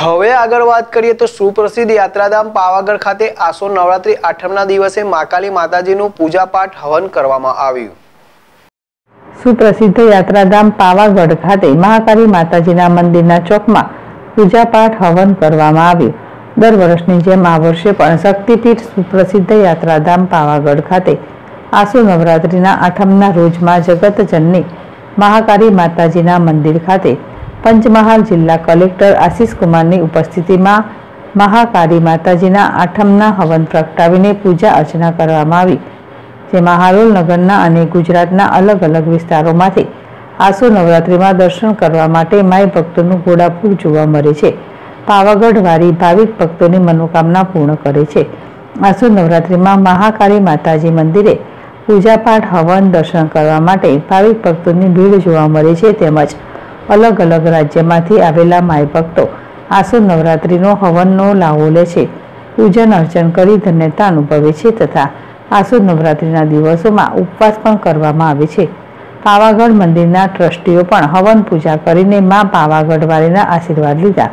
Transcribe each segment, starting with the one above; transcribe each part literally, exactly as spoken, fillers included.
હવે આગળ વાત કરીએ તો સુપ્રસિદ્ધ યાત્રાધામ પાવાગઢ ખાતે આસો નવરાત્રી આઠમના દિવસે મહાકાલી માતાજીનું પૂજાપાઠ હવન કરવામાં આવ્યું। સુપ્રસિદ્ધ યાત્રાધામ પાવાગઢ ખાતે મહાકાલી માતાજીના મંદિરના ચોકમાં પૂજાપાઠ હવન કરવામાં આવ્યું। દર વર્ષની જેમ આ વર્ષે પણ શક્તિપીઠ સુપ્રસિદ્ધ યાત્રાધામ પાવાગઢ ખાતે આસો નવરાત્રીના આઠમના રોજમાં જગતજનની મહાકાલી માતાજીના મંદિર ખાતે पंचमहल जिला कलेक्टर आशीष कुमार की उपस्थिति में महाकाली माताजी आठमना हवन प्रगटावीने पूजा अर्चना करवामां आवी। जेमां हारोल नगरना अने गुजरातना अलग अलग विस्तारों में आसो नवरात्रि में दर्शन करवा माटे माई भक्तों घोड़ापुर जोवा मळे छे। पावागढ़ वारी भाविक भक्तों की मनोकामना पूर्ण करे छे। आसो नवरात्रि में महाकाली माताजी मंदिरे पूजापाठ हवन दर्शन करवा माटे भाविक भक्तों की भीड़ जोवा मळे छे। तेमज अलग अलग राज्य में आवेला माई भक्तों आसो नवरात्रि हवननो लाभो ले छे। पूजन अर्चन करी धन्यता अनुभवे छे तथा आसो नवरात्रिना दिवसोमां उपवास पण करवामां आवे छे। पावागढ़ मंदिरना ट्रस्टीओ पण हवन पूजा करीने मां पावागढ़ वारीना आशीर्वाद लीधा।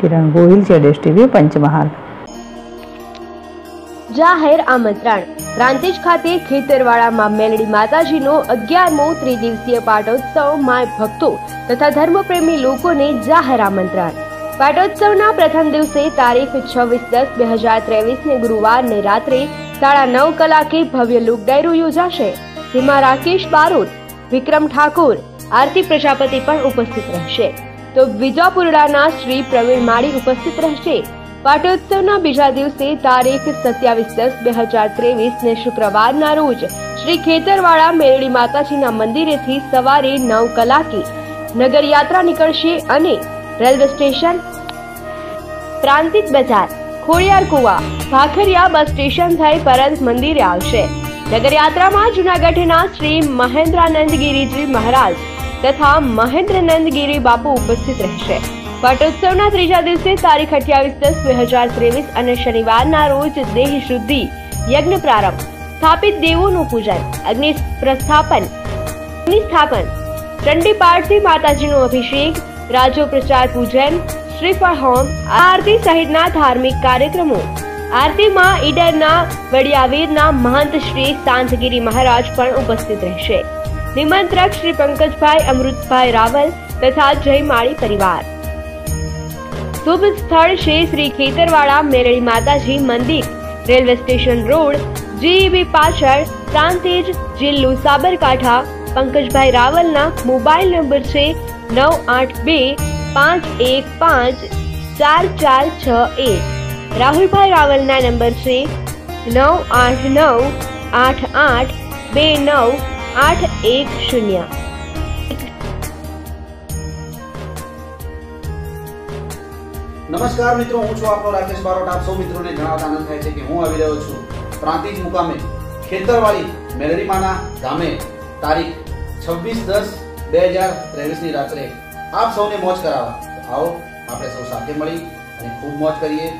किरण गोहिल, जेडेश टीवी, पंचमहाल। जाहेर आमंत्रण रांतेज खाते खेतरवाड़ा में मेलडी माताजी नो अग्यारमो त्रिदिवसीय पाटोत्सव माय भक्तों तथा धर्मप्रेमी लोगों ने जाहेर आमंत्रण। पाटोत्सव ना प्रथम दिवसे तारीख छब्बीस दस दो हज़ार तेवीस ने गुरुवार ने रात्रे साढ़ा नौ कलाके भव्य लोक डायरो योजाशे। जेमां राकेश बारोट, विक्रम ठाकुर, आरती प्रजापति पण उपस्थित रहेशे तो विजापुरडाना श्री प्रवीण मड़ी उपस्थित रहेशे। पाटोत्सवना बीजा दिवसे तारीख सत्तावीस दस दो हज़ार तेवीस ने शुक्रवारना रोज श्री खेतरवाड़ा मेलडी माताजीना मंदिरेथी सवारे नौ कलाके नगर यात्रा निकळशे अने रेलवे स्टेशन, प्रांतिक बजार, खोड़ियारकुवा, भाखरिया बस स्टेशन थई परंत मंदिरे आवशे। नगर यात्रा में जूनागढ़ना श्री महेन्द्रानंदगिरी महाराज तथा महेन्द्रानंदगिरी बापू उपस्थित रहेशे। पाटोत्सवना त्रीजा दिवसे तारीख अठ्ठावीस दस दो हज़ार तेवीस अने शनिवारना रोज देह शुद्धि यज्ञ प्रारंभ, स्थापित देवों पूजन, अग्नि प्रस्थापन, स्थापन, चंडी पाठथी माताजी नो अभिषेक, राजो प्रचार पूजन, श्रीफल होम, आरती सहितना धार्मिक कार्यक्रमों। आरती में ईडरना वडियावीरना महंत श्री संतगिरी महाराज पण उपस्थित रहेशे। निमंत्रक श्री पंकज भाई, अमृत भाई रावल तथा जय माळी परिवार। शुभ स्थल से श्री खेतरवाड़ा मेलडी माताजी मंदिर, रेलवे स्टेशन रोड, जीईबी पाछळ, सांतेज जिल्लो साबरकाठा। पंकज भाई रावल ना मोबाइल नंबर से नौ आठ दो पाँच एक पाँच चार चार छह एक, राहुल भाई रावल ना नंबर से नौ आठ नौ आठ आठ दो नौ आठ एक शून्य। नमस्कार मित्रों, हूँ आपनो राकेश बारोट। आप सौ मित्रों ने जणावता आनंद थाय छे के हूँ आवी रह्यो छुं प्रांतिज मुकामे खेतरवाड़ी मेलडी माना धामे तारीख छब्बीस दस दो हज़ार तेवीस नी रात्रे आप सौने मौज करावा। तो आओ आपणे सौ साथे मळी अने खूब मौज करीए,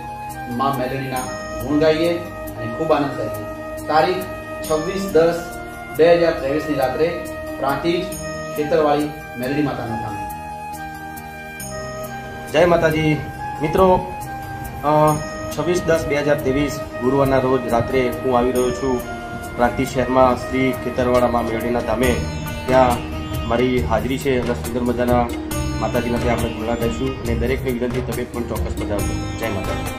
मां मेलडीना गुण गाईए अने खूब आनंद करीए। तारीख छब्बीस दस दो हज़ार तेवीस नी रात्रे प्रांतिज खेतरवाड़ी मेलडी माताना धामे। जय माताजी मित्रों, छब्बीस दस बजार तेवीस गुरुवार रोज रात्र हूँ आ रो छू प्रांति शहर में श्री खेतरवाड़ा में मेलडीना धामे। त्या मारी हाजरी है और सुंदर मजाना माताजी ने आप गुणगान गाईशू। दरेकने विनंती तबीयत चौक्स बजावजो। जय माता।